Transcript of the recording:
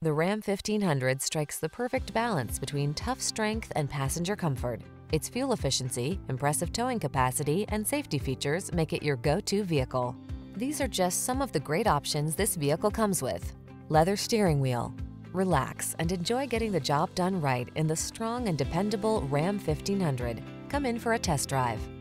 The Ram 1500 strikes the perfect balance between tough strength and passenger comfort. Its fuel efficiency, impressive towing capacity, and safety features make it your go-to vehicle. These are just some of the great options this vehicle comes with: leather steering wheel. Relax and enjoy getting the job done right in the strong and dependable Ram 1500. Come in for a test drive.